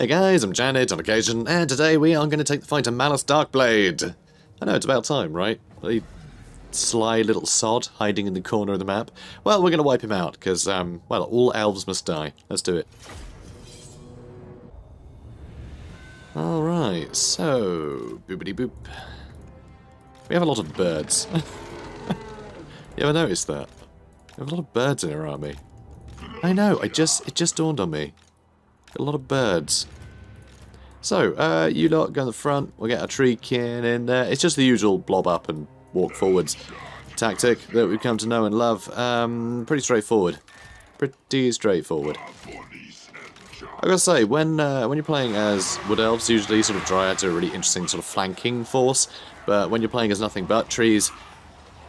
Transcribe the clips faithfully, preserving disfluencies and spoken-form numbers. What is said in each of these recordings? Hey guys, I'm Janet, I'm Occasion, and today we are going to take the fight to Malice Darkblade. I know, it's about time, right? The sly little sod hiding in the corner of the map. Well, we're going to wipe him out, because, um, well, all elves must die. Let's do it. Alright, so... boopity boop. We have a lot of birds. You ever noticed that? We have a lot of birds in our army. I know, I just, it just dawned on me. A lot of birds. So, uh, you lot go in the front, we'll get a tree kin in there. It's just the usual blob up and walk forwards tactic that we've come to know and love. Um, pretty straightforward. Pretty straightforward. I gotta say, when uh, when you're playing as wood elves, usually sort of dryads are a really interesting sort of flanking force, but when you're playing as nothing but trees,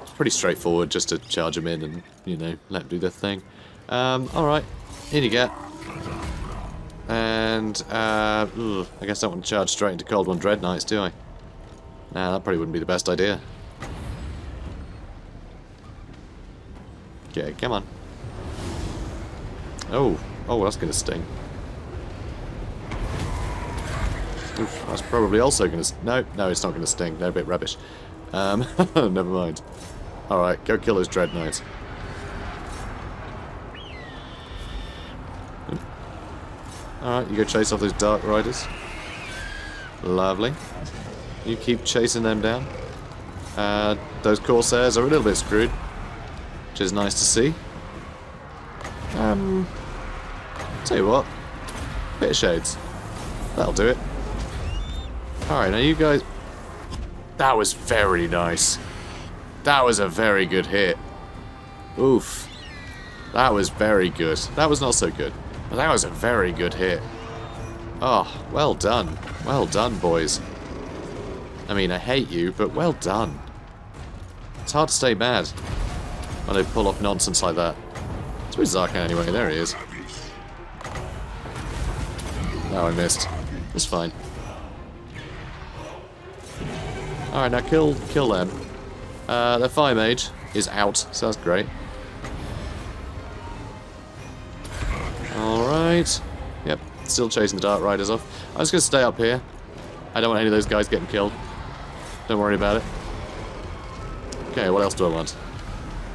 it's pretty straightforward just to charge them in and, you know, let them do their thing. Um, alright, in you get. And, uh, ugh, I guess I don't want to charge straight into Cold One Dreadnights, do I? Nah, that probably wouldn't be the best idea. Okay, come on. Oh, oh, that's going to sting. Oof, that's probably also going to... No, no, it's not going to sting. They're a bit rubbish. Um, never mind. Alright, go kill those Dread Knights. Alright, you go chase off those Dark Riders. Lovely. You keep chasing them down. Uh, those Corsairs are a little bit screwed, which is nice to see. Um, tell you what, bit of shades. That'll do it. Alright, now you guys... That was very nice. That was a very good hit. Oof. That was very good. That was not so good. Well, that was a very good hit. Oh, well done. Well done, boys. I mean, I hate you, but well done. It's hard to stay mad when they pull off nonsense like that. It's with Zarkan anyway. There he is. Oh, I missed. It's fine. Alright, now kill, kill them. Uh, their fire mage is out, so that's great. Alright. Yep, still chasing the Dark Riders off. I'm just going to stay up here. I don't want any of those guys getting killed. Don't worry about it. Okay, what else do I want?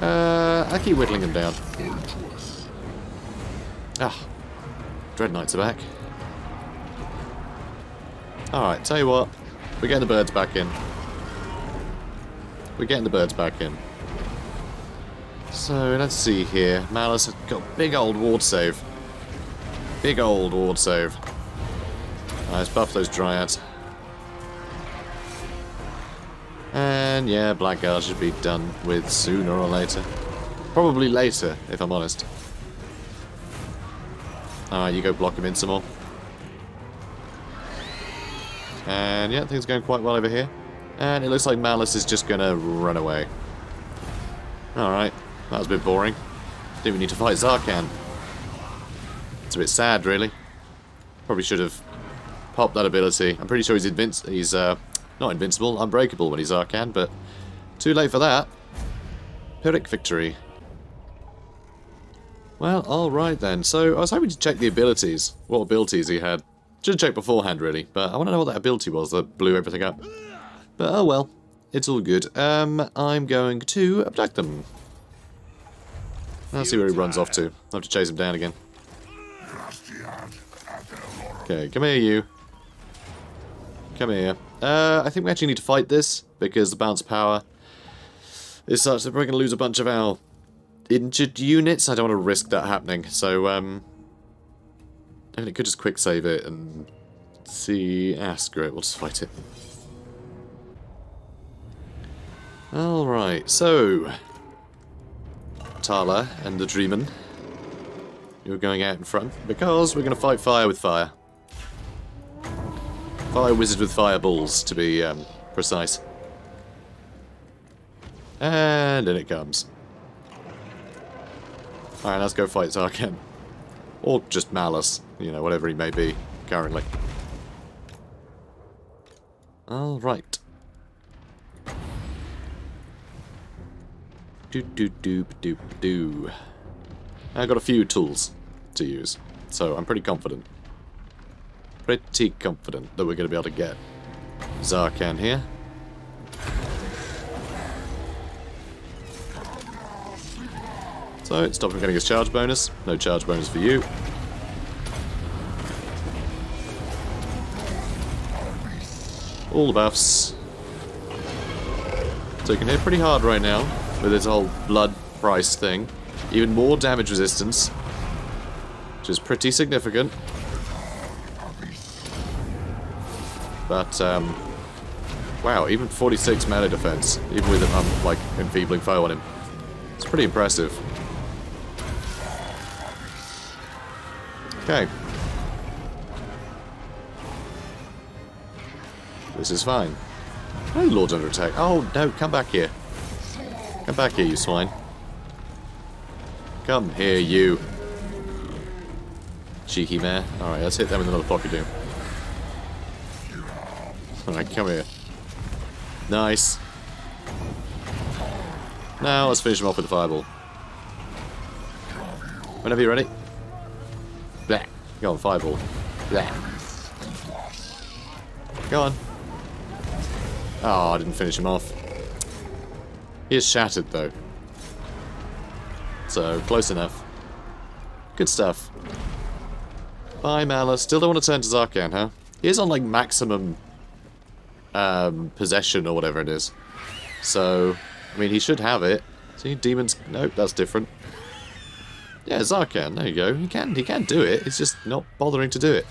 Uh, I keep whittling them down. Ah. Dread Knights are back. Alright, tell you what. We're getting the birds back in. We're getting the birds back in. So, let's see here. Malice has got a big old ward save. Big old ward save. Right, let's buff those dryads. And yeah, Blackguard should be done with sooner or later. Probably later, if I'm honest. Alright, you go block him in some more. And yeah, things are going quite well over here. And it looks like Malice is just going to run away. Alright, that was a bit boring. Didn't we need to fight Zarkan? It's a bit sad, really. Probably should have popped that ability. I'm pretty sure he's invinci- he's uh, not invincible, unbreakable when he's Zarkan, but too late for that. Pyrrhic victory. Well, alright then. So, I was hoping to check the abilities. What abilities he had. Should have checked beforehand, really, but I want to know what that ability was that blew everything up. But oh well. It's all good. Um, I'm going to abduct them. Let's see where he runs off to. I'll have to chase him down again. Okay, come here, you. Come here. Uh, I think we actually need to fight this, because the bounce power is such that we're going to lose a bunch of our injured units. I don't want to risk that happening, so, um... I mean, it could just quick save it and see... Ah, screw it, we'll just fight it. Alright, so... Tala and the Dreamin. You're going out in front, because we're going to fight fire with fire. Fire wizard with fireballs, to be um, precise. And in it comes. Alright, let's go fight Zarkan. Or just Malice, you know, whatever he may be currently. Alright. Do-do-do-do-do. I've got a few tools to use, so I'm pretty confident. pretty confident that we're going to be able to get Zarkan here. So, stop him getting his charge bonus. No charge bonus for you. All the buffs. So you can hit pretty hard right now with this whole blood price thing. Even more damage resistance, which is pretty significant. But, um, wow, even forty-six mana defense, even with an um, like, enfeebling foe on him. It's pretty impressive. Okay. This is fine. Oh, Lord's under attack. Oh, no, come back here. Come back here, you swine. Come here, you. Cheeky mare. Alright, let's hit them with another pocket doom. Alright, come here. Nice. Now, let's finish him off with the fireball. Whenever you're ready. Blah. Go on, fireball. Blah. Go on. Oh, I didn't finish him off. He is shattered, though. So, close enough. Good stuff. Bye, Malice. Still don't want to turn to Zarkan, huh? He is on, like, maximum um, possession or whatever it is. So, I mean, he should have it. See, demons... Nope, that's different. Yeah, Zarkan. There you go. He can, he can do it. He's just not bothering to do it.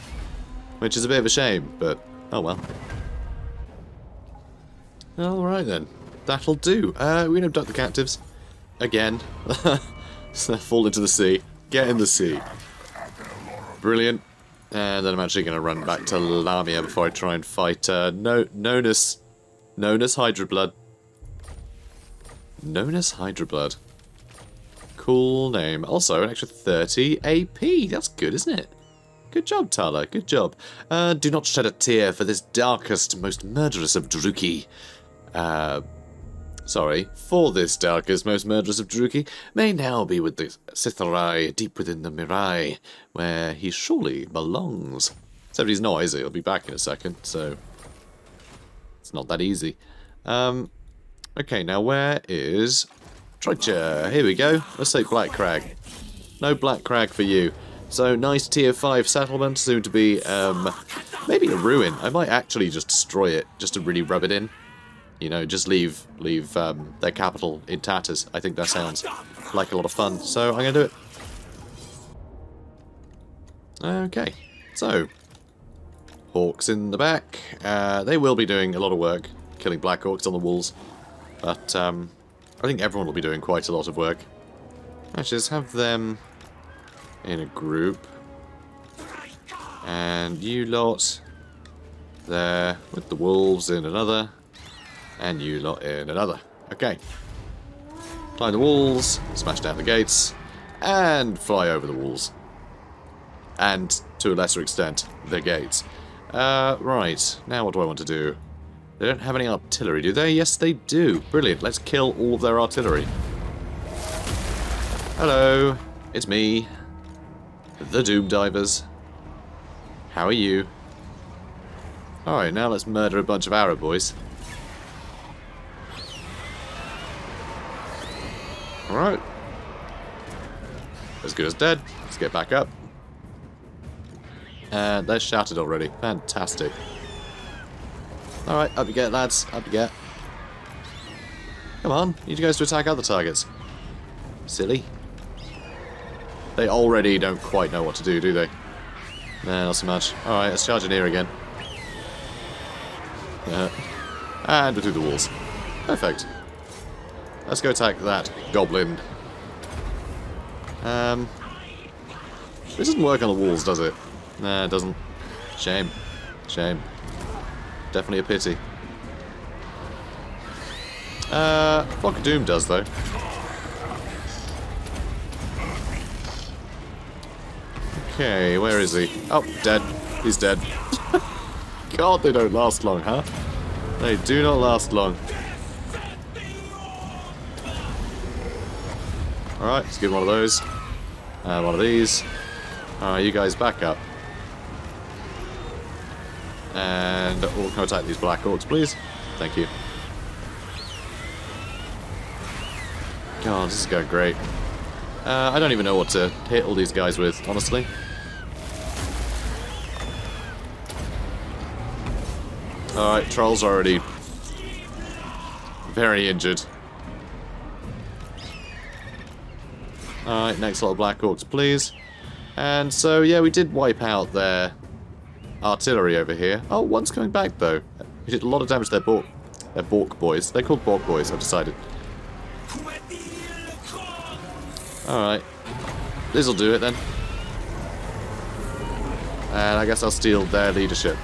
Which is a bit of a shame, but... Oh, well. Alright then. That'll do. Uh, we can abduct the captives. Again. So fall into the sea. Get in the sea. Brilliant. And then I'm actually going to run back to Lamia before I try and fight uh, no Nonus. Nonus Hydra Blood. Nonus Hydra Blood. Cool name. Also, an extra thirty A P. That's good, isn't it? Good job, Tala. Good job. Uh, do not shed a tear for this darkest, most murderous of Druki. Uh, sorry. For this darkest, most murderous of Druki may now be with the Sitharai, deep within the Mirai, where he surely belongs. Except he's not, is he? He'll be back in a second, so... It's not that easy. Um, okay, now where is... Drycha? Here we go. Let's take Black Crag. No Black Crag for you. So, nice tier five settlement, soon to be, um, maybe a ruin. I might actually just destroy it, just to really rub it in. You know, just leave, leave, um, their capital in tatters. I think that sounds like a lot of fun, so I'm gonna do it. Okay, so, orcs in the back. Uh, they will be doing a lot of work, killing black orcs on the walls. But, um, I think everyone will be doing quite a lot of work. Let's just have them... in a group. And you lot there with the wolves in another. And you lot in another. Okay. Climb the walls, smash down the gates, and fly over the walls. And to a lesser extent, the gates. Uh, right, now what do I want to do? They don't have any artillery, do they? Yes, they do. Brilliant. Let's kill all of their artillery. Hello, it's me. The Doom Divers. How are you? Alright, now let's murder a bunch of Arab boys. Alright. As good as dead. Let's get back up. And they're shattered already. Fantastic. Alright, up you get, lads. Up you get. Come on. You guys to attack other targets. Silly. They already don't quite know what to do, do they? Nah, not so much. Alright, let's charge in here again. Uh, and we're through the walls. Perfect. Let's go attack that goblin. Um, this doesn't work on the walls, does it? Nah, it doesn't. Shame. Shame. Definitely a pity. Uh, Flock of Doom does, though. Okay, where is he? Oh, dead. He's dead. God, they don't last long, huh? They do not last long. Alright, let's give one of those. And one of these. Alright, you guys back up. And all can attack these black orcs, please. Thank you. God, this is going great. Uh, I don't even know what to hit all these guys with, honestly. Alright, Troll's already very injured. Alright, next lot of Black Orcs, please. And so, yeah, we did wipe out their artillery over here. Oh, one's coming back, though. We did a lot of damage to their Bork, their Bork boys. They're called Bork boys, I've decided. Alright. This'll do it, then. And I guess I'll steal their leadership.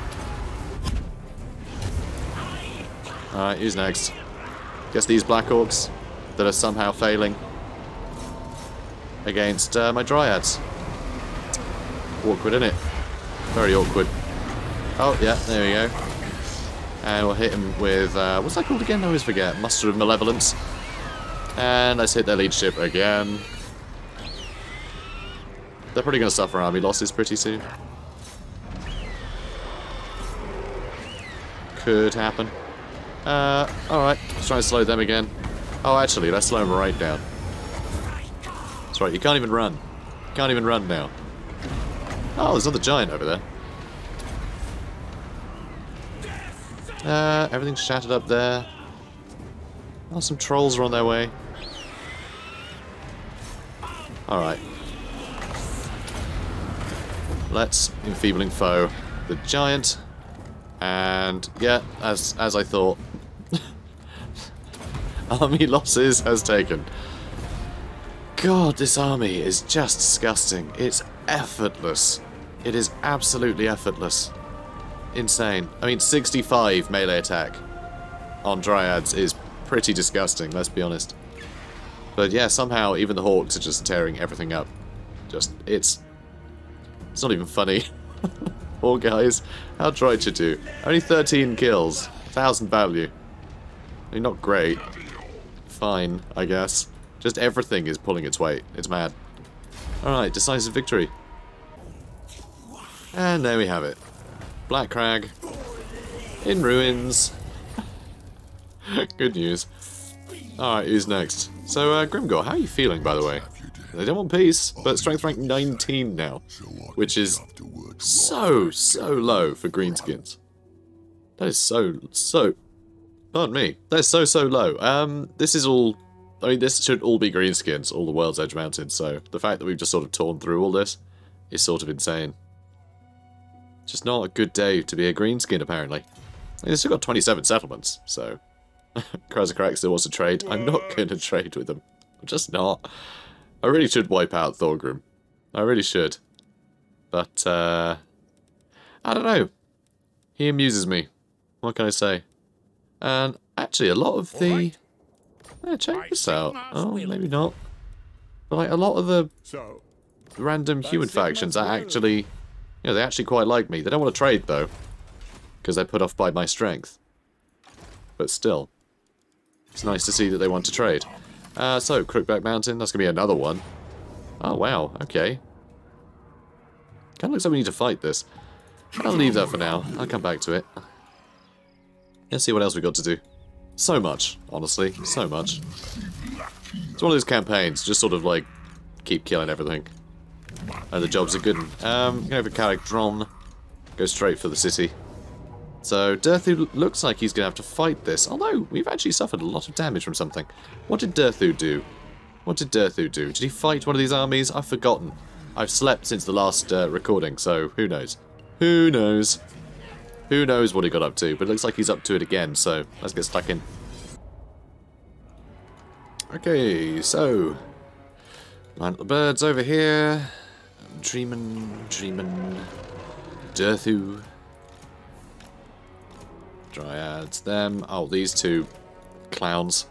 Alright, who's next? Guess these Black Orcs that are somehow failing against uh, my Dryads. Awkward, isn't it? Very awkward. Oh, yeah, there we go. And we'll hit him with, uh, what's that called again? I always forget. Muster of Malevolence. And let's hit their leadership again. They're probably going to suffer army losses pretty soon. Could happen. Uh, alright, let's try and slow them again. Oh, actually, let's slow them right down. That's right, you can't even run. You can't even run now. Oh, there's another giant over there. Uh, everything's shattered up there. Oh, some trolls are on their way. Alright. Let's enfeebling foe the giant. And yeah, as as I thought. Army losses has taken. God, this army is just disgusting. It's effortless. It is absolutely effortless. Insane. I mean, sixty-five melee attack on Dryads is pretty disgusting, let's be honest. But yeah, somehow even the Hawks are just tearing everything up. Just, it's... It's not even funny. Poor guys. How tried you do? Only thirteen kills. one thousand value. I mean, not great. Fine, I guess. Just everything is pulling its weight. It's mad. Alright, decisive victory. And there we have it. Black Crag. In ruins. Good news. Alright, who's next? So, uh, Grimgore, how are you feeling, by the way? They don't want peace, but strength rank nineteen now, which is so, so low for greenskins. That is so, so... Pardon me. That is so, so low. Um, this is all... I mean, this should all be greenskins, all the World's Edge Mountains, so the fact that we've just sort of torn through all this is sort of insane. Just not a good day to be a greenskin, apparently. I mean, they've still got twenty-seven settlements, so... Karak still wants to trade. I'm not going to trade with them. I'm just not. I really should wipe out Thorgrim. I really should. But, uh... I don't know. He amuses me. What can I say? And, actually, a lot of the... Yeah, check this out. Oh, maybe not. But, like, a lot of the random human factions are actually... You know, they actually quite like me. They don't want to trade, though. Because they're put off by my strength. But still. It's nice to see that they want to trade. Uh, so, Crookback Mountain, that's going to be another one. Oh, wow, okay. Kind of looks like we need to fight this. I'll leave that for now. I'll come back to it. Let's see what else we got to do. So much, honestly. So much. It's one of those campaigns, just sort of, like, keep killing everything. And the jobs are good. Um, going to have a Karak. Go straight for the city. So, Durthu looks like he's going to have to fight this, although we've actually suffered a lot of damage from something. What did Durthu do? What did Durthu do? Did he fight one of these armies? I've forgotten. I've slept since the last uh, recording, so who knows? Who knows? Who knows what he got up to, but it looks like he's up to it again, so let's get stuck in. Okay, so... Mantle Birds over here. Dreamin, Dreamin, Durthu... Dryads, them. Oh, these two clowns.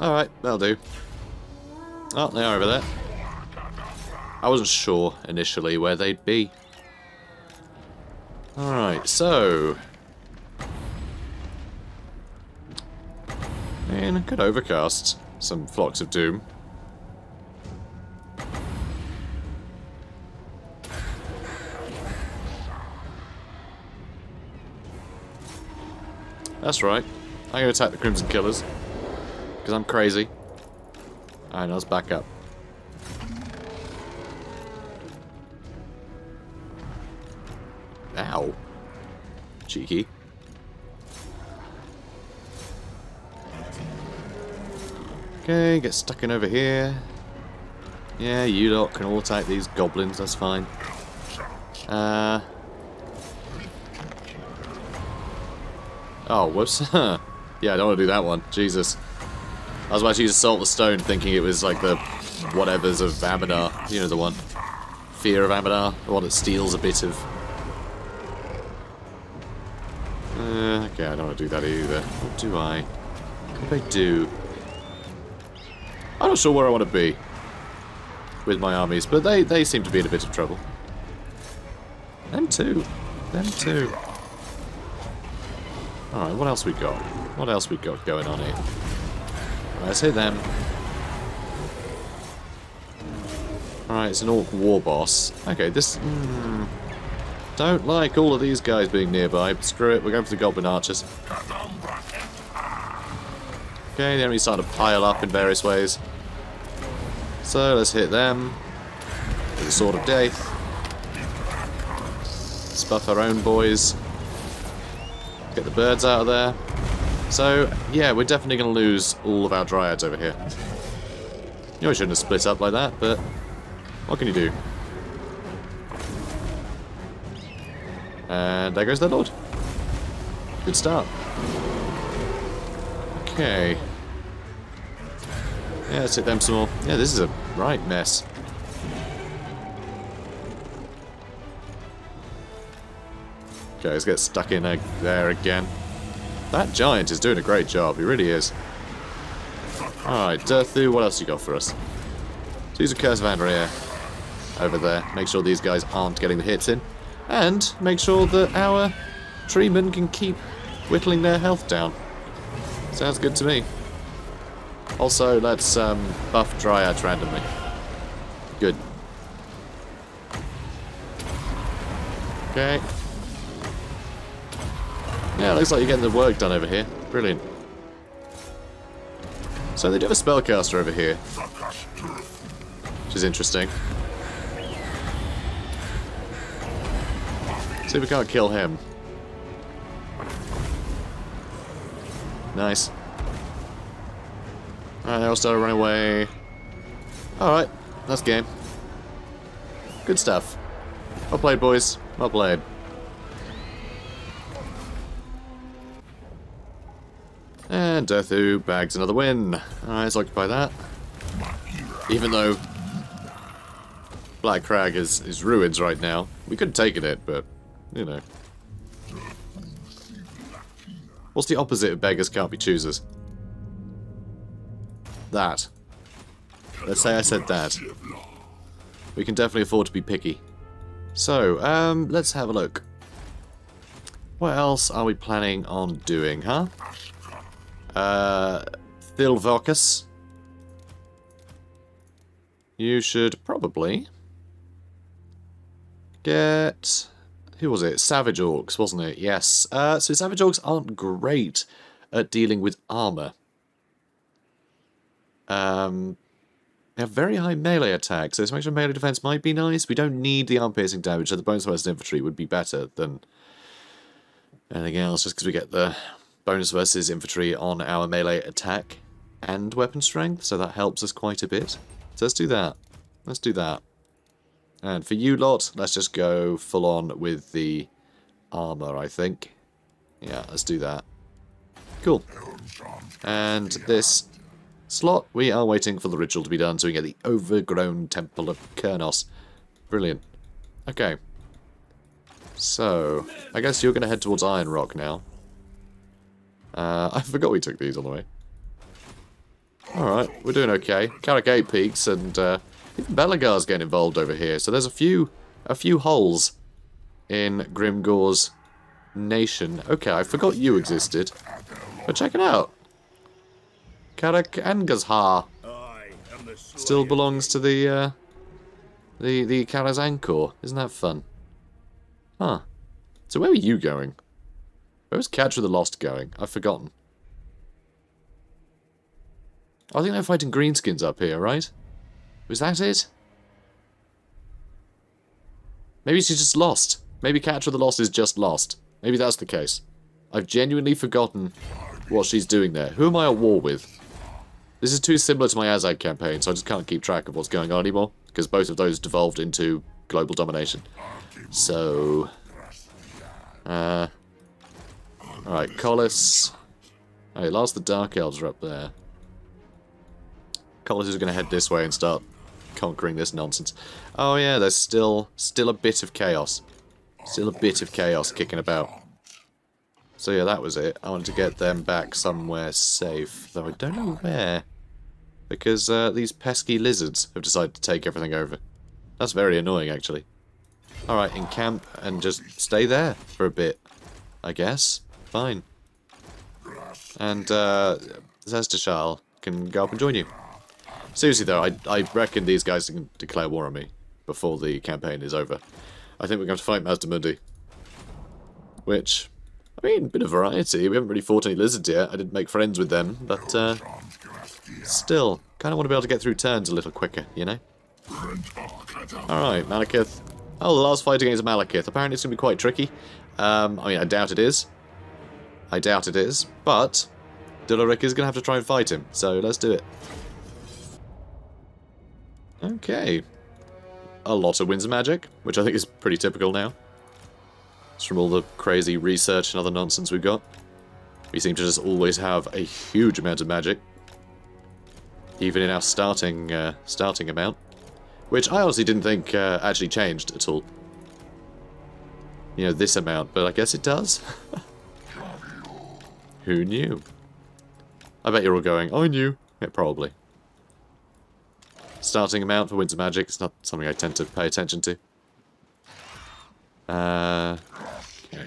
Alright, that'll do. Oh, they are over there. I wasn't sure initially where they'd be. Alright, so. And I could overcast some Flocks of Doom. That's right. I'm going to attack the Crimson Killers. Because I'm crazy. Alright, let's back up. Ow. Cheeky. Okay, get stuck in over here. Yeah, you lot can all attack these goblins, that's fine. Uh... Oh, whoops. Yeah, I don't want to do that one. Jesus. I was about to use Assault the Stone, thinking it was like the whatevers of Amadar. You know the one. Fear of Amadar. The one that steals a bit of... Uh, okay, I don't want to do that either. What do I? What do I do? I'm not sure where I want to be with my armies, but they, they seem to be in a bit of trouble. Them too. Them too. Alright, what else we got? What else we got going on here? Alright, let's hit them. Alright, it's an orc war boss. Okay, this... Mm, don't like all of these guys being nearby. Screw it, we're going for the goblin archers. Okay, the enemy's starting to pile up in various ways. So, let's hit them. With the Sword of Death. Let's buff our own boys. Get the birds out of there. So, yeah, we're definitely going to lose all of our Dryads over here. You know, we shouldn't have split up like that, but what can you do? And there goes their lord. Good start. Okay. Yeah, let's hit them some more. Yeah, this is a right mess. Okay, let's get stuck in there again. That giant is doing a great job, he really is. Alright, Durthu, what else you got for us? Let's use a Curse of Andrea over there. Make sure these guys aren't getting the hits in. And make sure that our treemen can keep whittling their health down. Sounds good to me. Also, let's um, buff Dryads randomly. Good. Okay. Yeah, looks like you're getting the work done over here. Brilliant. So they do have a spellcaster over here, which is interesting. See if we can't kill him. Nice. Alright, they all started running away. Alright, that's game. Good stuff. Well played, boys. Well played. And Durthu bags another win. Alright, let's occupy that. Even though Black Crag is, is ruins right now. We could have taken it, but, you know. What's the opposite of beggars can't be choosers? That. Let's say I said that. We can definitely afford to be picky. So, um, let's have a look. What else are we planning on doing, huh? Uh, Thilvocus. You should probably get... Who was it? Savage Orcs, wasn't it? Yes. Uh, so Savage Orcs aren't great at dealing with armor. Um, they have very high melee attack, so this makes sure melee defense might be nice. We don't need the arm-piercing damage, so the bonus versus infantry would be better than anything else, just because we get the... bonus versus infantry on our melee attack and weapon strength, so that helps us quite a bit. So let's do that. Let's do that. And for you lot, let's just go full on with the armor, I think. Yeah, let's do that. Cool. And this slot, we are waiting for the ritual to be done so we get the overgrown Temple of Kernos. Brilliant. Okay. So, I guess you're going to head towards Iron Rock now. Uh, I forgot we took these on the way. Alright, we're doing okay. Karak Eight Peaks and uh, even Belagar's getting involved over here. So there's a few a few holes in Grimgore's nation. Okay, I forgot you existed. But check it out. Karak Angazhar still belongs to the uh, the, the Karazankor. Isn't that fun? Huh. So where were you going? Where's Catra the Lost going? I've forgotten. I think they're fighting greenskins up here, right? Was that it? Maybe she's just lost. Maybe Catra the Lost is just lost. Maybe that's the case. I've genuinely forgotten what she's doing there. Who am I at war with? This is too similar to my Azag campaign, so I just can't keep track of what's going on anymore, because both of those devolved into global domination. So... Uh... Alright, Collis. Hey, last the Dark Elves are up there. Collis is going to head this way and start conquering this nonsense. Oh yeah, there's still still a bit of chaos. Still a bit of chaos kicking about. So yeah, that was it. I wanted to get them back somewhere safe, though I don't know where. Because uh, these pesky lizards have decided to take everything over. That's very annoying, actually. Alright, encamp and just stay there for a bit, I guess. Fine. And uh, Zestashal can go up and join you. Seriously though, I, I reckon these guys can declare war on me before the campaign is over. I think we're going to fight Mazdamundi. Which, I mean, bit of variety. We haven't really fought any lizards yet. I didn't make friends with them, but uh, still, kind of want to be able to get through turns a little quicker, you know? Alright, Malekith. Oh, the last fight against Malekith. Apparently it's going to be quite tricky. Um, I mean, I doubt it is. I doubt it is, but Dularik is going to have to try and fight him, so let's do it. Okay. A lot of Winds of Magic, which I think is pretty typical now. It's from all the crazy research and other nonsense we've got. We seem to just always have a huge amount of magic. Even in our starting uh, starting amount. Which I honestly didn't think uh, actually changed at all. You know, this amount, but I guess it does. Who knew? I bet you're all going, I knew. Yeah, probably. Starting amount for Winds of Magic, it's not something I tend to pay attention to. Uh, okay.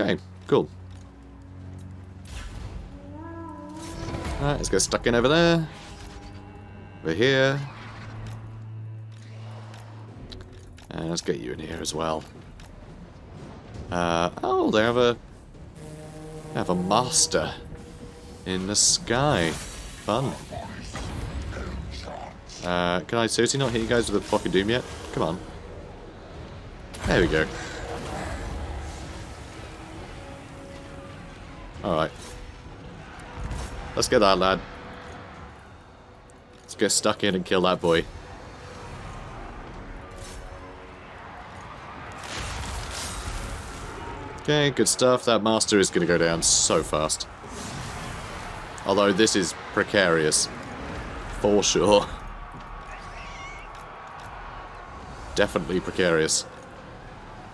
okay, cool. Alright, let's get stuck in over there. Over here. And let's get you in here as well. Uh, oh, they have a... They have a master in the sky. Fun. Uh, can I seriously not hit you guys with a block of doom yet? Come on. There we go. Alright. Let's get that lad. Let's get stuck in and kill that boy. Okay, good stuff. That master is going to go down so fast. Although this is precarious. For sure. Definitely precarious.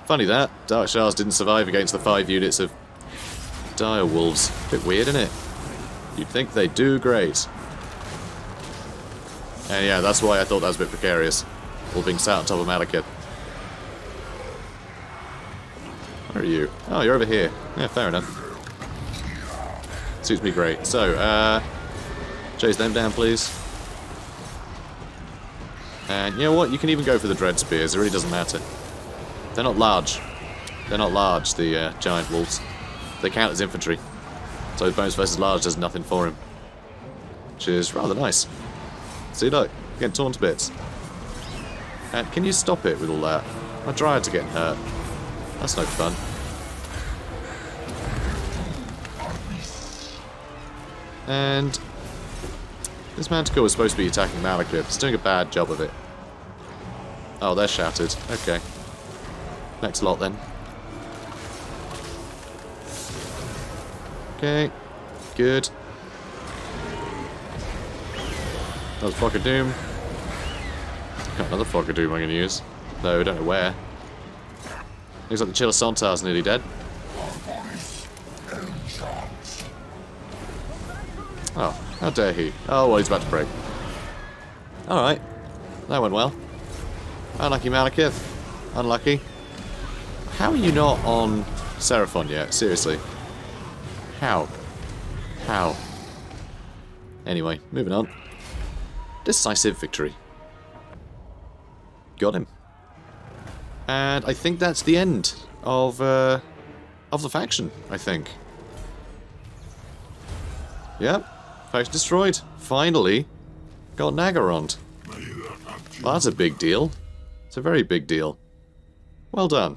Funny that, Dark Shards didn't survive against the five units of dire wolves. Bit weird, isn't it? You'd think they do great. And yeah, that's why I thought that was a bit precarious. All being sat on top of Malekith. Where are you? Oh, you're over here. Yeah, fair enough. Suits me great. So, uh, chase them down, please. And you know what? You can even go for the Dread Spears. It really doesn't matter. They're not large. They're not large, the uh, giant wolves. They count as infantry. So Bones versus Large does nothing for him. Which is rather nice. See, look. Getting torn to bits. And can you stop it with all that? My Dryads are getting hurt. That's no fun. And this Manticore was supposed to be attacking Malekith. It's doing a bad job of it. Oh, they're shattered. Okay. Next lot then. Okay. Good. Another Flock of Doom. Got another Flock of Doom I'm going to use. Though, I don't know where. Looks like the Chilisontar's nearly dead. Oh, how dare he? Oh, well, he's about to break. Alright. That went well. Unlucky Malekith. Unlucky. How are you not on Seraphon yet? Seriously. How? How? Anyway, moving on. Decisive victory. Got him. And I think that's the end of uh, of the faction, I think. Yep, faction destroyed. Finally, got Nagarond. Well, that's a big deal. It's a very big deal. Well done.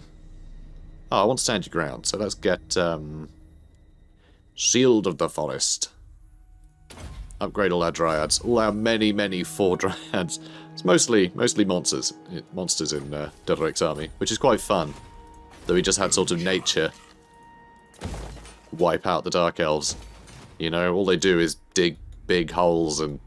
Oh, I want to stand your ground, so let's get um, Shield of the Forest. Upgrade all our dryads, all our many, many four dryads. It's mostly, mostly monsters, monsters in uh, Dodoric's army, which is quite fun. Though we just had sort of nature wipe out the Dark Elves. You know, all they do is dig big holes and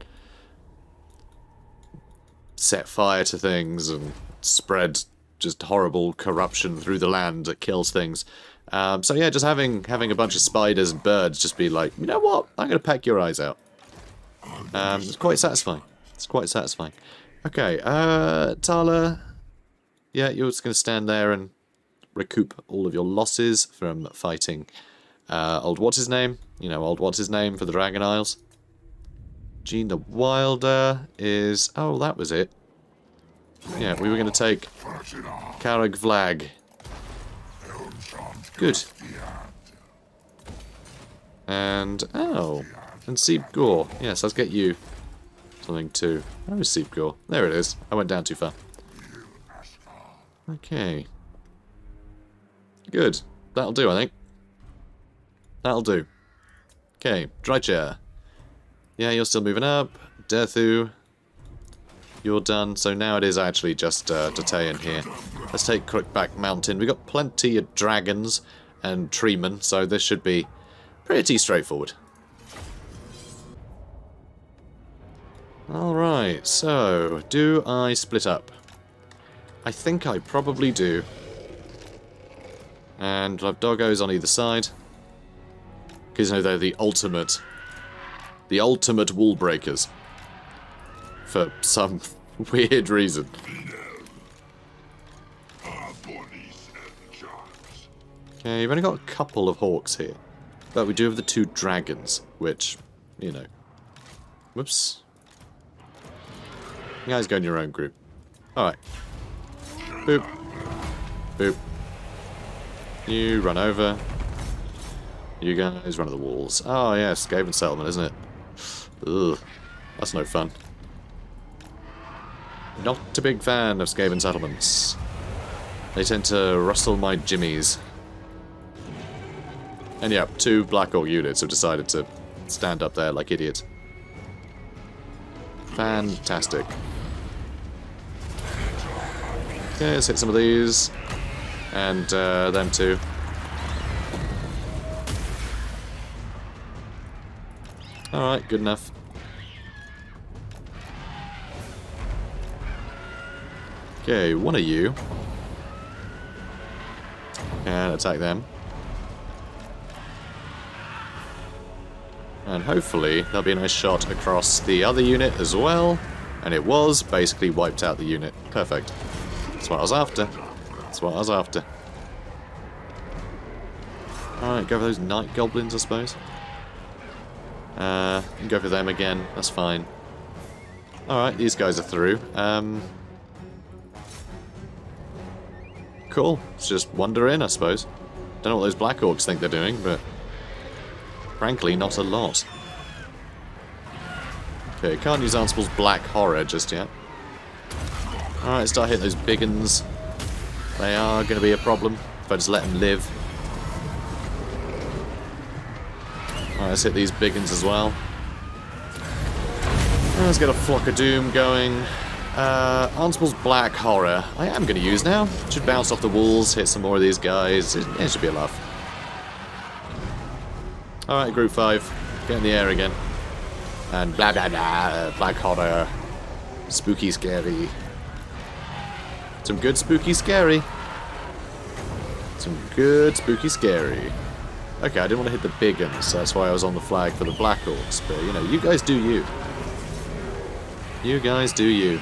set fire to things and spread just horrible corruption through the land that kills things. Um, so yeah, just having having a bunch of spiders and birds just be like, you know what? I'm going to peck your eyes out. Um, it's quite satisfying. It's quite satisfying. Okay, uh, Tala. Yeah, you're just going to stand there and recoup all of your losses from fighting uh, old what's-his-name. You know, old what's-his-name for the Dragon Isles. Gene the Wilder is... Oh, that was it. Yeah, we were going to take Karak Vlag. Good. And... Oh... And Seep Gore. Yes, let's get you something too. Where is Seep Gore? There it is. I went down too far. Okay. Good. That'll do, I think. That'll do. Okay. Drycha. Yeah, you're still moving up. Durthu. You're done. So now it is actually just uh, Detayan here. Let's take Crookback Mountain. We've got plenty of dragons and treemen, so this should be pretty straightforward. Alright, so, do I split up? I think I probably do. And we'll have doggos on either side. Because, you know, they're the ultimate... The ultimate wool breakers. For some weird reason. Okay, we've only got a couple of hawks here. But we do have the two dragons, which, you know... Whoops. You guys go in your own group. Alright. Boop. Boop. You run over. You guys run to the walls. Oh, yeah, Skaven settlement, isn't it? Ugh. That's no fun. Not a big fan of Skaven settlements. They tend to rustle my jimmies. And yeah, two Black Orc units have decided to stand up there like idiots. Fantastic. Okay, let's hit some of these. And uh, them too. Alright, good enough. Okay, one of you. And attack them. And hopefully there'll be a nice shot across the other unit as well. And it was basically wiped out the unit. Perfect. That's what I was after. That's what I was after. Alright, go for those night goblins, I suppose. Uh, go for them again. That's fine. Alright, these guys are through. Um, cool. Let's just wander in, I suppose. Don't know what those Black Orcs think they're doing, but... Frankly, not a lot. Okay, can't use Ansible's Black Horror just yet. Alright, start hitting those big uns. They are going to be a problem if I just let them live. Alright, let's hit these big uns as well. Let's get a Flock of Doom going. Uh, Ansible's Black Horror, I am going to use now. Should bounce off the walls, hit some more of these guys. It, it should be a laugh. Alright, group five. Get in the air again. And blah blah blah. Black horror. Spooky scary. Some good spooky scary. Some good spooky scary. Okay, I didn't want to hit the big ones, so that's why I was on the flag for the Black Orcs. But, you know, you guys do you. You guys do you.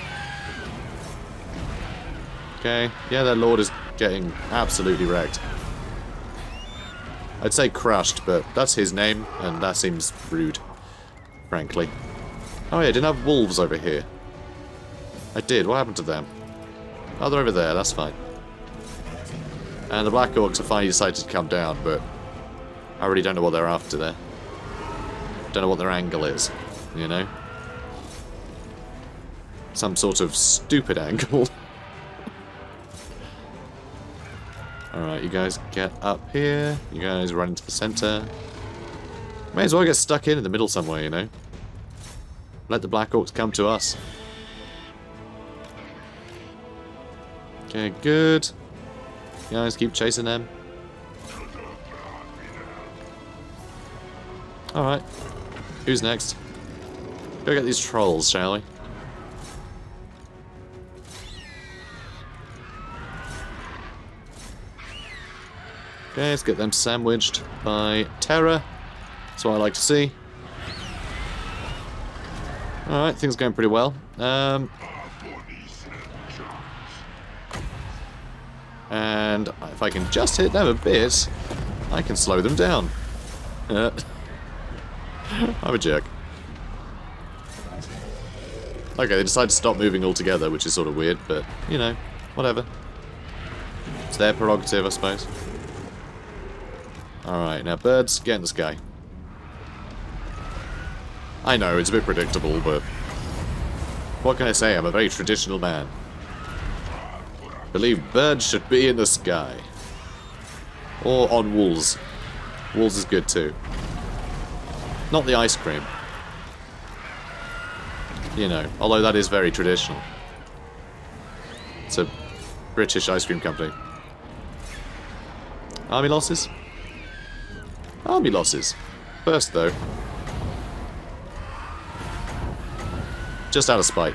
Okay. Yeah, their lord is getting absolutely wrecked. I'd say crushed, but that's his name, and that seems rude, frankly. Oh yeah, I didn't have wolves over here. I did, what happened to them? Oh, they're over there, that's fine. And the Black Orcs have finally decided to come down, but I really don't know what they're after there. Don't know what their angle is, you know? Some sort of stupid angle. Alright, you guys get up here. You guys run into the centre. May as well get stuck in in the middle somewhere, you know? Let the Black Orcs come to us. Okay, good. You guys keep chasing them. Alright. Who's next? Go get these trolls, shall we? Okay, let's get them sandwiched by terror. That's what I like to see. Alright, things are going pretty well. Um, and if I can just hit them a bit, I can slow them down. Uh, I'm a jerk. Okay, they decided to stop moving altogether, which is sort of weird, but, you know, whatever. It's their prerogative, I suppose. Alright, now birds, get in the sky. I know, it's a bit predictable, but what can I say? I'm a very traditional man. I believe birds should be in the sky. Or on walls. Walls is good too. Not the ice cream. You know, although that is very traditional. It's a British ice cream company. Army losses? Army losses. First, though. Just out of spite.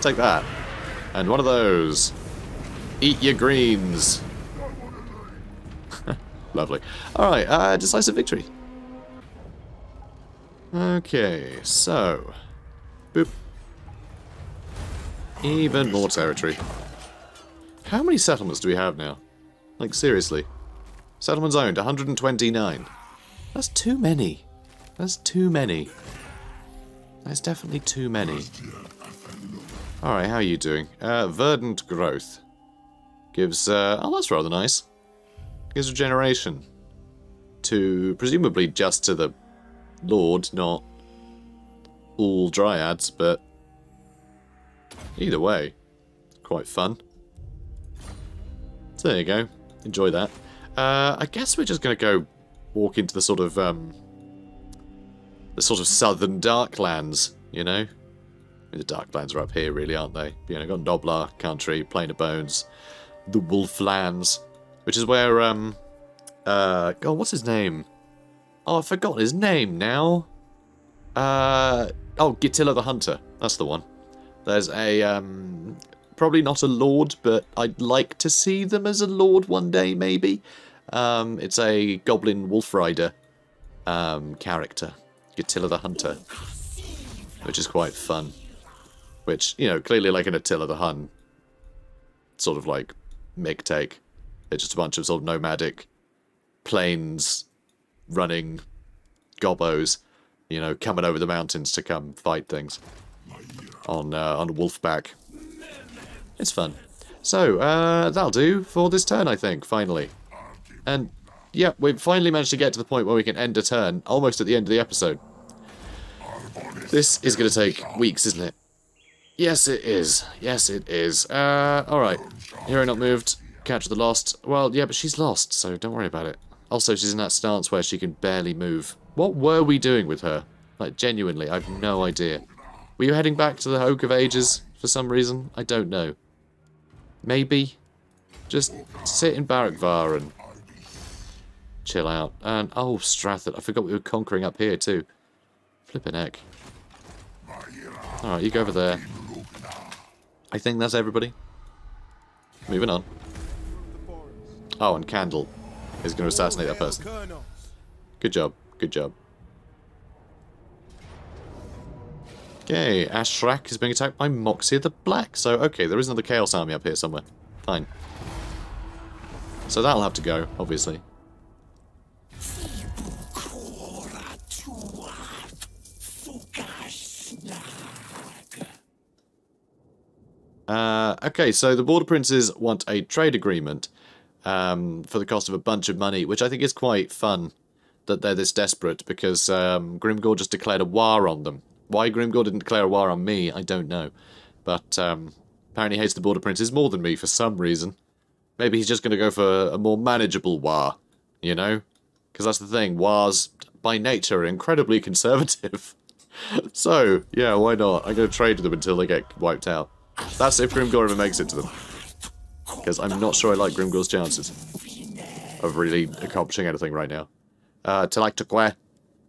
Take that. And one of those. Eat your greens. Lovely. Alright, uh, decisive victory. Okay, so. Boop. Even more territory. How many settlements do we have now? Like, seriously. Settlements owned, one hundred twenty-nine. That's too many. That's too many. That's definitely too many. Alright, how are you doing? Uh, verdant growth. Gives, uh, oh, that's rather nice. Gives regeneration. To, presumably just to the Lord, not all Dryads, but either way, quite fun. So there you go. Enjoy that. Uh, I guess we're just going to go walk into the sort of um, the sort of southern Darklands, you know. I mean, the Darklands are up here, really, aren't they? You know, got Noblar Country, Plain of Bones, the Wolflands, which is where um, uh, God, what's his name? Oh, I've forgotten his name now. Uh, oh, Gitilla the Hunter. That's the one. There's a um. Probably not a lord, but I'd like to see them as a lord one day, maybe. Um, it's a goblin wolf rider um, character, Gitilla the Hunter, which is quite fun. Which, you know, clearly like an Attila the Hun, sort of like mick take. They're just a bunch of sort of nomadic plains running gobbos, you know, coming over the mountains to come fight things on uh, on wolfback. It's fun. So, uh, that'll do for this turn, I think, finally. And, yeah, we've finally managed to get to the point where we can end a turn, almost at the end of the episode. This is going to take weeks, isn't it? Yes, it is. Yes, it is. Uh, alright. Hero not moved. Catra the Lost. Well, yeah, but she's lost, so don't worry about it. Also, she's in that stance where she can barely move. What were we doing with her? Like, genuinely, I've no idea. Were you heading back to the Oak of Ages for some reason? I don't know. Maybe. Just sit in Barakvar and chill out. And, oh, Strathot. I forgot we were conquering up here, too. Flippin' heck. Alright, you go over there. I think that's everybody. Moving on. Oh, and Candle is going to assassinate that person. Good job. Good job. Okay, Ashrak is being attacked by Moxie of the Black. So, okay, there is another Chaos Army up here somewhere. Fine. So that'll have to go, obviously. Uh, okay, so the Border Princes want a trade agreement. um, for the cost of a bunch of money, which I think is quite fun that they're this desperate, because um, Grimgore just declared a war on them. Why Grimgore didn't declare a war on me, I don't know. But um, apparently hates the Border Princes more than me for some reason. Maybe he's just going to go for a more manageable war, you know? Because that's the thing, wars, by nature, are incredibly conservative. So, yeah, why not? I'm going to trade with them until they get wiped out. That's if Grimgore ever makes it to them. Because I'm not sure I like Grimgore's chances of really accomplishing anything right now. Uh, Talactaqua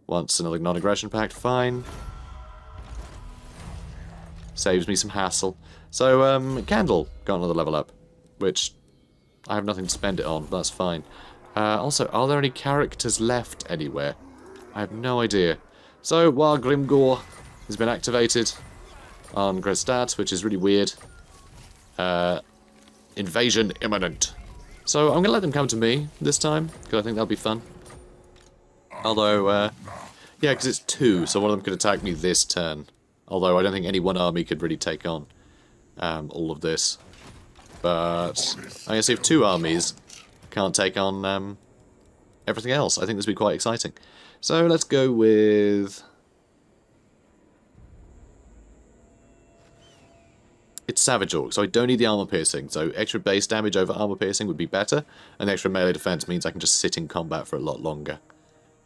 wants another non-aggression pact, fine. Saves me some hassle. So, um, Candle got another level up, which I have nothing to spend it on, but that's fine. Uh, also, are there any characters left anywhere? I have no idea. So, while Grimgore has been activated on Grestat, which is really weird, uh, invasion imminent. So, I'm going to let them come to me this time, because I think that'll be fun. Although, uh, yeah, because it's two, so one of them could attack me this turn. Although, I don't think any one army could really take on um, all of this. But I'm going to see if two armies can't take on um, everything else. I think this will be quite exciting. So let's go with... It's Savage Orc, so I don't need the armor piercing. So extra base damage over armor piercing would be better. And extra melee defense means I can just sit in combat for a lot longer,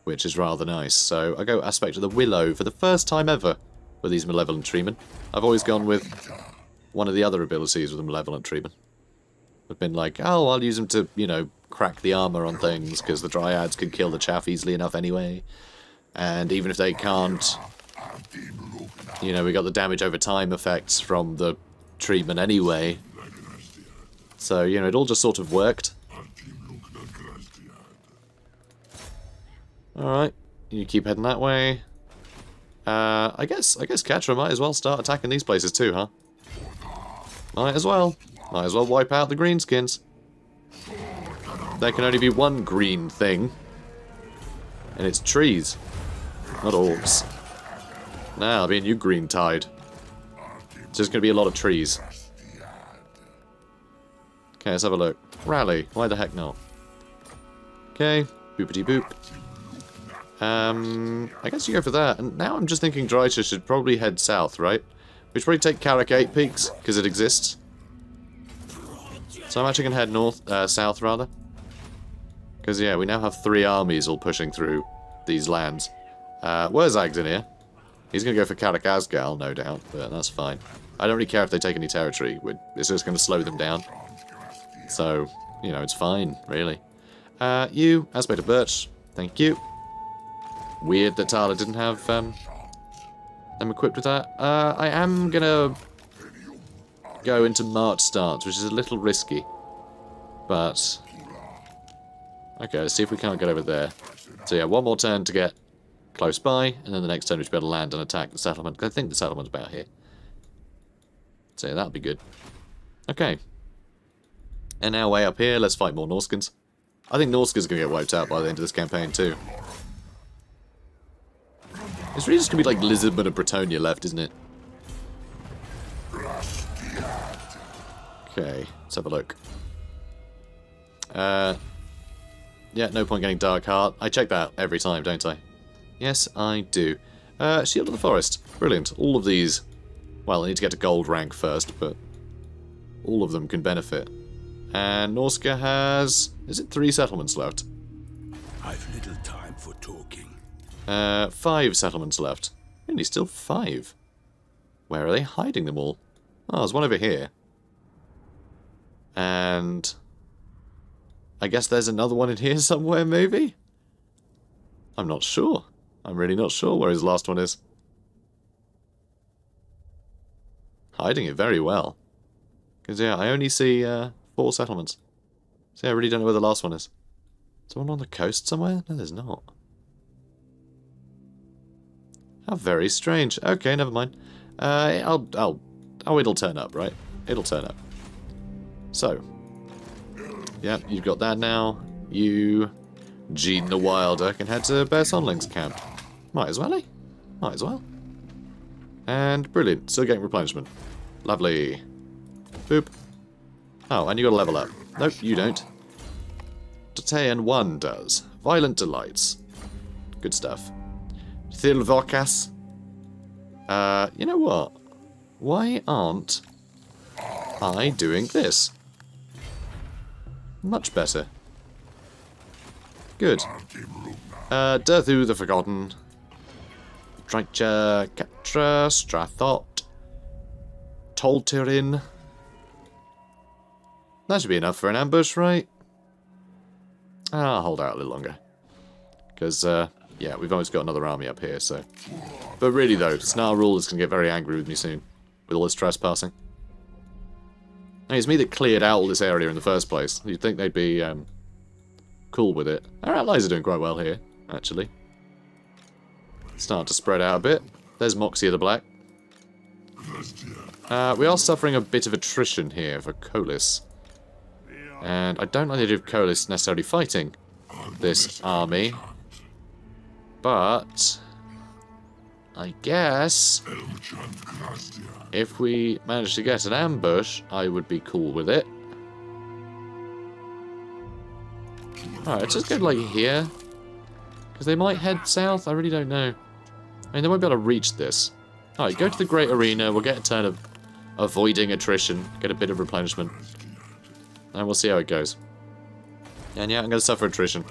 which is rather nice. So I go Aspect of the Willow for the first time ever with these Malevolent Treemen. I've always gone with one of the other abilities with the Malevolent Treemen. I've been like, oh, I'll use them to, you know, crack the armor on things, because the Dryads can kill the chaff easily enough anyway. And even if they can't, you know, we got the damage over time effects from the treatment anyway. So, you know, it all just sort of worked. Alright, you keep heading that way. Uh, I guess, I guess Catra might as well start attacking these places too, huh? Might as well. Might as well wipe out the greenskins. There can only be one green thing, and it's trees, not orbs. Nah, I'll be a new green tide. So there's going to be a lot of trees. Okay, let's have a look. Rally, why the heck not? Okay, boopity boop. Um, I guess you go for that, and now I'm just thinking Drycha should probably head south, right? We should probably take Karak Eight Peaks, because it exists. So I'm actually going to head north, uh, south rather. Because, yeah, we now have three armies all pushing through these lands. Uh, where's Ag's in here? He's going to go for Karak Asgal, no doubt, but that's fine. I don't really care if they take any territory. We're, it's just going to slow them down. So, you know, it's fine, really. Uh, you, Aspect of Birch, thank you. Weird that Tala didn't have um, them equipped with that. Uh, I am going to go into March stance, which is a little risky. But... okay, let's see if we can't get over there. So yeah, one more turn to get close by, and then the next turn we should be able to land and attack the settlement, because I think the settlement's about here. So yeah, that'll be good. Okay. And now way up here, let's fight more Norskans. I think Norskans are going to get wiped out by the end of this campaign too. It's really just going to be like Lisbon and Bretonia left, isn't it? Okay, let's have a look. Uh... Yeah, no point getting Dark Heart. I check that every time, don't I? Yes, I do. Uh, Shield of the Forest. Brilliant. All of these... well, I need to get to gold rank first, but... all of them can benefit. And Norska has... is it three settlements left? I've little time for talking. Uh, five settlements left. Really, still five. Where are they hiding them all? Oh, there's one over here. And... I guess there's another one in here somewhere, maybe? I'm not sure. I'm really not sure where his last one is. Hiding it very well. Because, yeah, I only see uh, four settlements. So, yeah, I really don't know where the last one is. Is there one on the coast somewhere? No, there's not. How very strange. Okay, never mind. Uh, I'll, I'll... oh, it'll turn up, right? It'll turn up. So... yep, you've got that now. You, Gene the Wilder, can head to Bear Sonling's camp. Might as well, eh? Might as well. And brilliant, still getting replenishment. Lovely. Boop. Oh, and you got a level up. Nope, you don't. Tottean one does. Violent Delights. Good stuff. Thilvarkas. Uh, you know what? Why aren't I doing this? Much better. Good. Uh, Durthu the Forgotten. Drycha, Catra, Strathot. Tolterin. That should be enough for an ambush, right? I'll hold out a little longer. Because, uh, yeah, we've always got another army up here, so... But really, though, Snarl is going to get very angry with me soon. With all this trespassing. I mean, it's me that cleared out all this area in the first place. You'd think they'd be, um... cool with it. Our allies are doing quite well here, actually. Starting to spread out a bit. There's Moxie of the Black. Uh, we are suffering a bit of attrition here for Collis. And I don't like the idea of Collis necessarily fighting this army. But... I guess... if we manage to get an ambush, I would be cool with it. Alright, let's just go like here. Because they might head south, I really don't know. I mean, they won't be able to reach this. Alright, go to the Great Arena, we'll get a turn of avoiding attrition, get a bit of replenishment. And we'll see how it goes. And yeah, I'm going to suffer attrition.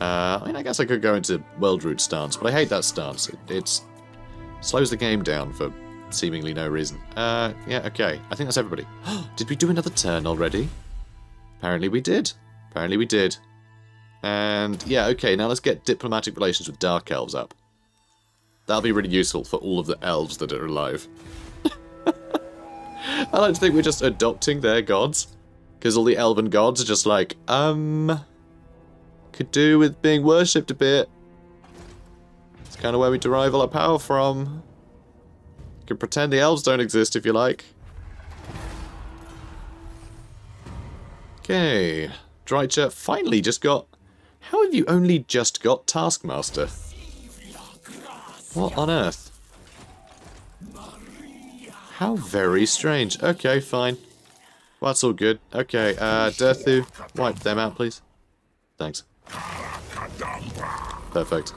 Uh, I mean, I guess I could go into Weldroot stance, but I hate that stance. It it's, slows the game down for seemingly no reason. Uh, yeah, okay. I think that's everybody. Did we do another turn already? Apparently we did. Apparently we did. And yeah, okay, now let's get diplomatic relations with Dark Elves up. That'll be really useful for all of the elves that are alive. I like to think we're just adopting their gods. Because all the elven gods are just like, um... could do with being worshipped a bit. It's kind of where we derive all our power from. You can pretend the elves don't exist if you like. Okay. Drycha finally just got... How have you only just got Taskmaster? What on earth? How very strange. Okay, fine. Well, that's all good. Okay, uh, Durthu, wipe them out, please. Thanks. Perfect.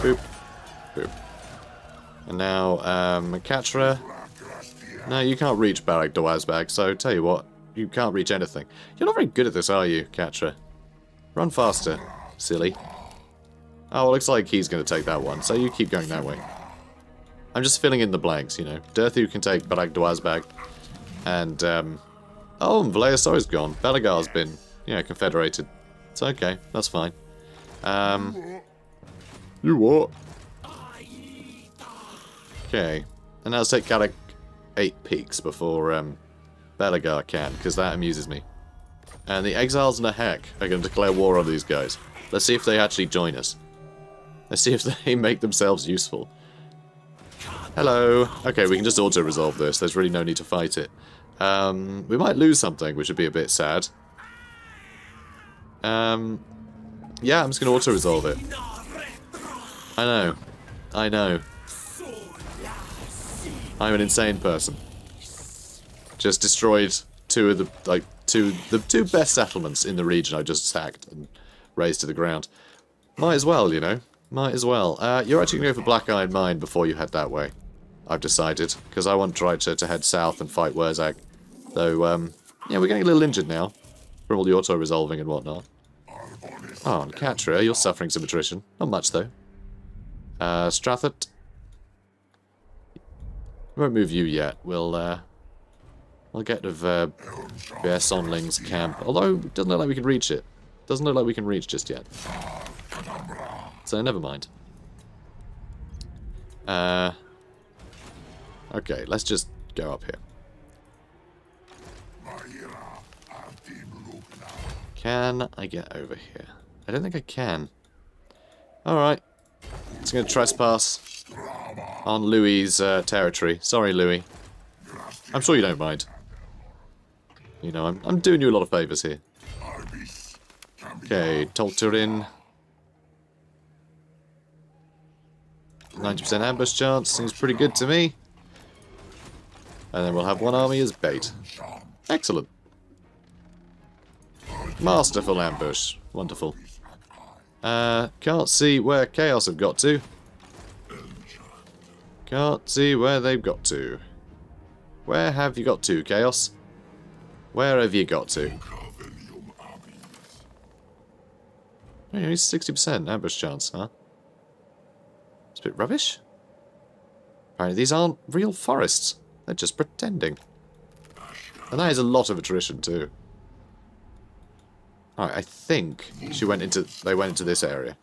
Boop. Boop. And now, um, Catra. No, you can't reach Barak Dawazbag, so tell you what, you can't reach anything. You're not very good at this, are you, Catra? Run faster, silly. Oh, well, looks like he's going to take that one, so you keep going that way. I'm just filling in the blanks, you know. Durthu can take Barak Dawazbag, and, um... oh, and Valeosaur's gone. Belagar's been, you know, confederated. It's okay. That's fine. Um, you what? Okay. And now let's take Karak Eight Peaks before um, Belagar can, because that amuses me. And the Exiles and the Heck are going to declare war on these guys. Let's see if they actually join us. Let's see if they make themselves useful. Hello. Okay, we can just auto-resolve this. There's really no need to fight it. Um, we might lose something, which would be a bit sad. Um, yeah, I'm just going to auto-resolve it. I know. I know. I'm an insane person. Just destroyed two of the, like, two, the two best settlements in the region I just sacked and razed to the ground. Might as well, you know. Might as well. Uh, you're actually going to go for Black Iron Mine before you head that way. I've decided, because I want Drycha to head south and fight Wurzag. Though, um, yeah, we're getting a little injured now from all the auto-resolving and whatnot. Oh, and Catra, you're suffering some attrition. Not much, though. Uh, Strathot. We won't move you yet. We'll, uh, we'll get rid of, uh, Bearsonling's camp. Although, it doesn't look like we can reach it. Doesn't look like we can reach just yet. So, never mind. Uh... Okay, let's just go up here. Can I get over here? I don't think I can. Alright. It's going to trespass on Louis's uh, territory. Sorry, Louis. I'm sure you don't mind. You know, I'm, I'm doing you a lot of favours here. Okay, Tolterin. ninety percent ambush chance. Seems pretty good to me. And then we'll have one army as bait. Excellent. Masterful ambush. Wonderful. Uh, can't see where Chaos have got to. Can't see where they've got to. Where have you got to, Chaos? Where have you got to? Only sixty percent ambush chance, huh? It's a bit rubbish. Apparently these aren't real forests. They're just pretending. And that is a lot of attrition too. Alright, I think she went into they went into this area.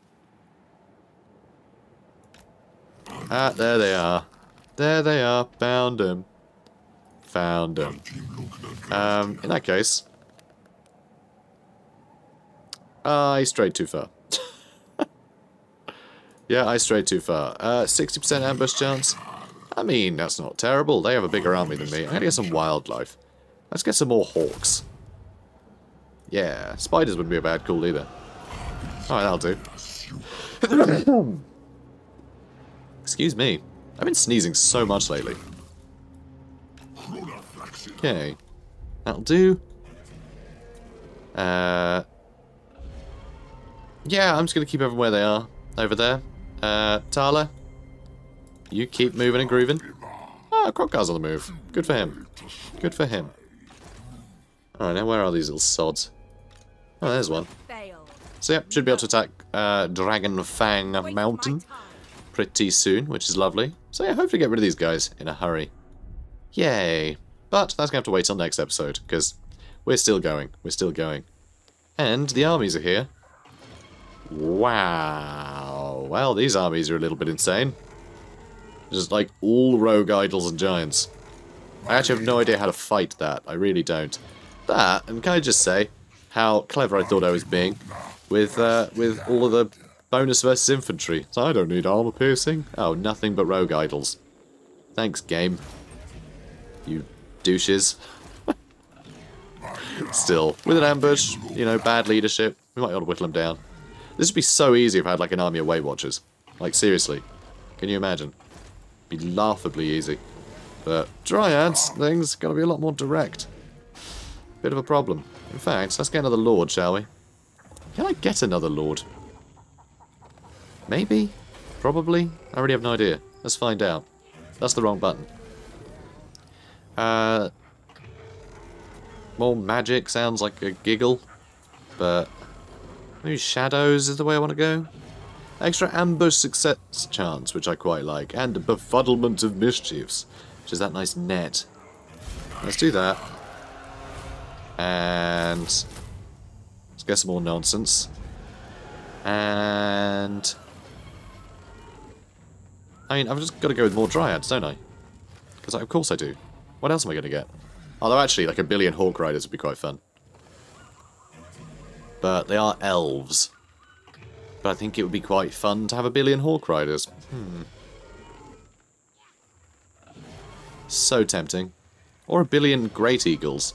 Ah, there they are. There they are. Found them. Found them. Um, in that case... Uh, I strayed too far. Yeah, I strayed too far. Uh, sixty percent ambush chance. I mean, that's not terrible. They have a bigger army than me. I'm going to get some wildlife. Let's get some more hawks. Yeah, spiders wouldn't be a bad call either. Alright, that'll do. Excuse me. I've been sneezing so much lately. Okay. That'll do. Uh... Yeah, I'm just going to keep everyone where they are. Over there. Uh, Tala. You keep moving and grooving. Ah, Crocodile's on the move. Good for him. Good for him. Alright, now where are these little sods? Oh, there's one. So, yep, yeah, should be able to attack uh, Dragon Fang Mountain pretty soon, which is lovely. So, yeah, hopefully get rid of these guys in a hurry. Yay. But that's going to have to wait till next episode, because we're still going. We're still going. And the armies are here. Wow. Well, these armies are a little bit insane. Just like all rogue idols and giants. I actually have no idea how to fight that. I really don't. That, and can I just say how clever I thought I was being with uh, with all of the bonus versus infantry. So I don't need armor piercing. Oh, nothing but rogue idols. Thanks, game. You douches. Still, with an ambush, you know, bad leadership. We might be able to whittle them down. This would be so easy if I had like an army of Weight Watchers. Like seriously, can you imagine? It'd be laughably easy. But Dryads, things gotta be a lot more direct. Bit of a problem. In fact, let's get another Lord, shall we? Can I get another Lord? Maybe? Probably? I already have no idea. Let's find out. That's the wrong button. Uh, more magic sounds like a giggle, but... Maybe shadows is the way I want to go. Extra ambush success chance, which I quite like, and befuddlement of mischiefs, which is that nice net. Let's do that. And let's get some more nonsense. And I mean, I've just got to go with more Dryads, don't I? Because of course I do. What else am I going to get? Although actually, like a billion Hawk Riders would be quite fun. But they are elves. But I think it would be quite fun to have a billion Hawk Riders. Hmm. So tempting. Or a billion Great Eagles.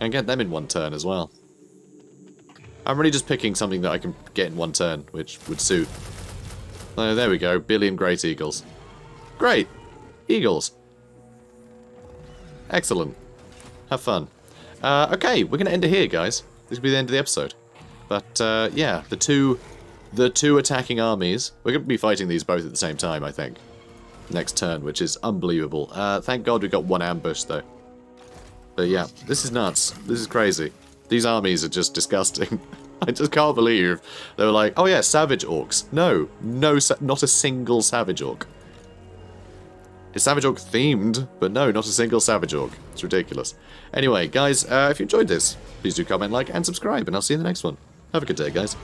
And get them in one turn as well. I'm really just picking something that I can get in one turn, which would suit. Oh, there we go. Billion Great Eagles. Great! Eagles. Excellent. Have fun. Uh, okay, we're going to end it here, guys. This will be the end of the episode. But, uh, yeah, the two the two attacking armies. We're going to be fighting these both at the same time, I think. Next turn, which is unbelievable. Uh, thank God we got one ambush, though. But, yeah, this is nuts. This is crazy. These armies are just disgusting. I just can't believe they were like, oh, yeah, savage orcs. No, no, sa not a single savage orc. It's Savage Orc themed, but no, not a single Savage Orc. It's ridiculous. Anyway, guys, uh, if you enjoyed this, please do comment, like, and subscribe, and I'll see you in the next one. Have a good day, guys.